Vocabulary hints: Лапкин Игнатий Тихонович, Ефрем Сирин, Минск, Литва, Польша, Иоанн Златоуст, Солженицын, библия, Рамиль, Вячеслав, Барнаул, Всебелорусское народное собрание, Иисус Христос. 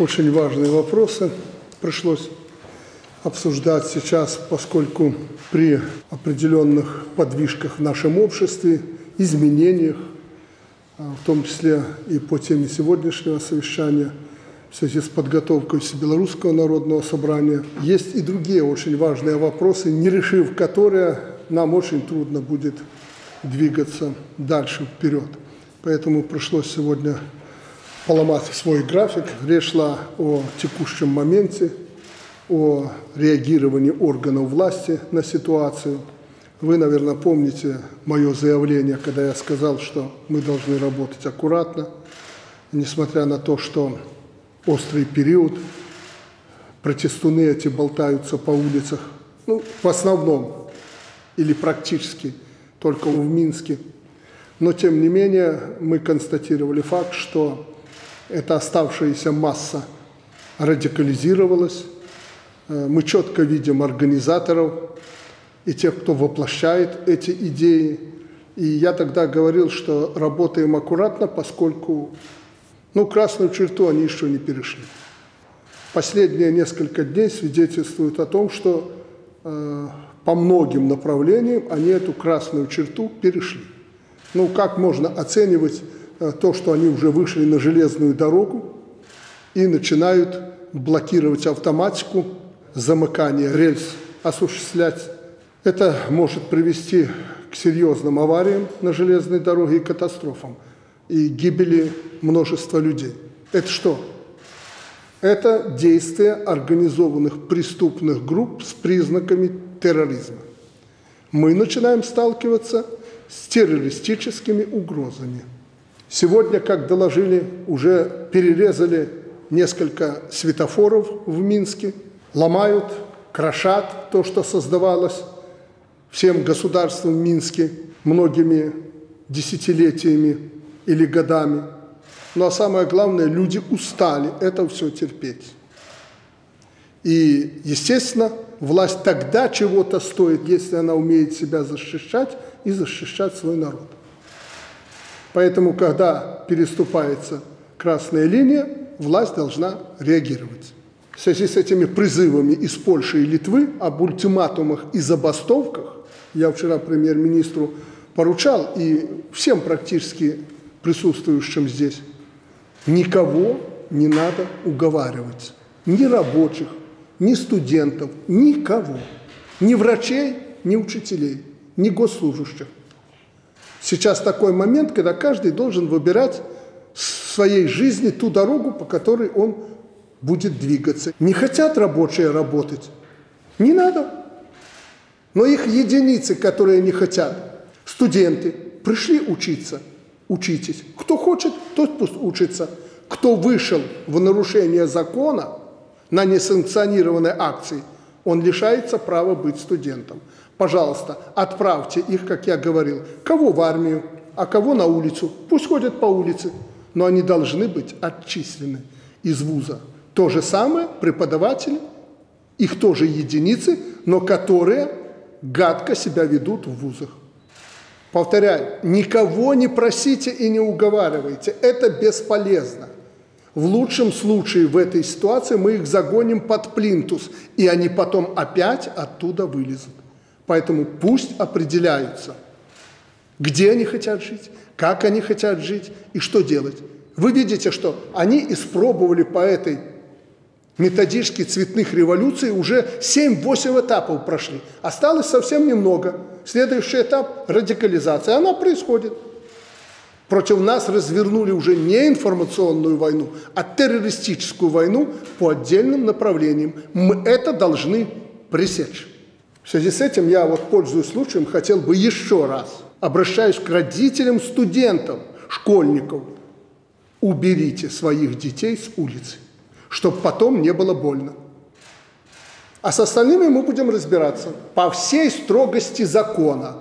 Очень важные вопросы пришлось обсуждать сейчас, поскольку при определенных подвижках в нашем обществе, изменениях, в том числе и по теме сегодняшнего совещания, в связи с подготовкой Всебелорусского народного собрания, есть и другие очень важные вопросы, не решив которые, нам очень трудно будет двигаться дальше вперед. Поэтому пришлось сегодня поломать свой график. Речь шла о текущем моменте, о реагировании органов власти на ситуацию. Вы, наверное, помните мое заявление, когда я сказал, что мы должны работать аккуратно, несмотря на то, что острый период, протестуны эти болтаются по улицах, ну, в основном или практически только в Минске. Но, тем не менее, мы констатировали факт, что эта оставшаяся масса радикализировалась. Мы четко видим организаторов и тех, кто воплощает эти идеи. И я тогда говорил, что работаем аккуратно, поскольку красную черту они еще не перешли. Последние несколько дней свидетельствуют о том, что по многим направлениям они эту красную черту перешли. Ну, как можно оценивать то, что они уже вышли на железную дорогу и начинают блокировать автоматику, замыкание рельс осуществлять? Это может привести к серьезным авариям на железной дороге и катастрофам, и гибели множества людей. Это что? Это действия организованных преступных групп с признаками терроризма. Мы начинаем сталкиваться с террористическими угрозами. Сегодня, как доложили, уже перерезали несколько светофоров в Минске, ломают, крошат то, что создавалось всем государством в Минске многими десятилетиями или годами. Ну а самое главное, люди устали это все терпеть. И, естественно, власть тогда чего-то стоит, если она умеет себя защищать и защищать свой народ. Поэтому, когда переступается красная линия, власть должна реагировать. В связи с этими призывами из Польши и Литвы об ультиматумах и забастовках я вчера премьер-министру поручал и всем практически присутствующим здесь: никого не надо уговаривать, ни рабочих, ни студентов, никого, ни врачей, ни учителей, ни госслужащих. Сейчас такой момент, когда каждый должен выбирать в своей жизни ту дорогу, по которой он будет двигаться. Не хотят рабочие работать? Не надо. Но их единицы, которые не хотят. Студенты пришли учиться. Учитесь. Кто хочет, тот пусть учится. Кто вышел в нарушение закона на несанкционированной акции, он лишается права быть студентом. Пожалуйста, отправьте их, как я говорил, кого в армию, а кого на улицу. Пусть ходят по улице, но они должны быть отчислены из вуза. То же самое преподаватели, их тоже единицы, но которые гадко себя ведут в вузах. Повторяю, никого не просите и не уговаривайте, это бесполезно. В лучшем случае в этой ситуации мы их загоним под плинтус, и они потом опять оттуда вылезут. Поэтому пусть определяются, где они хотят жить, как они хотят жить и что делать. Вы видите, что они испробовали по этой методичке цветных революций, уже 7-8 этапов прошли. Осталось совсем немного. Следующий этап – радикализация. Она происходит. Против нас развернули уже не информационную войну, а террористическую войну по отдельным направлениям. Мы это должны пресечь. В связи с этим я, пользуясь случаем, хотел бы еще раз обращаюсь к родителям студентов, школьников. Уберите своих детей с улицы, чтобы потом не было больно. А с остальными мы будем разбираться по всей строгости закона.